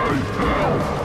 They fell!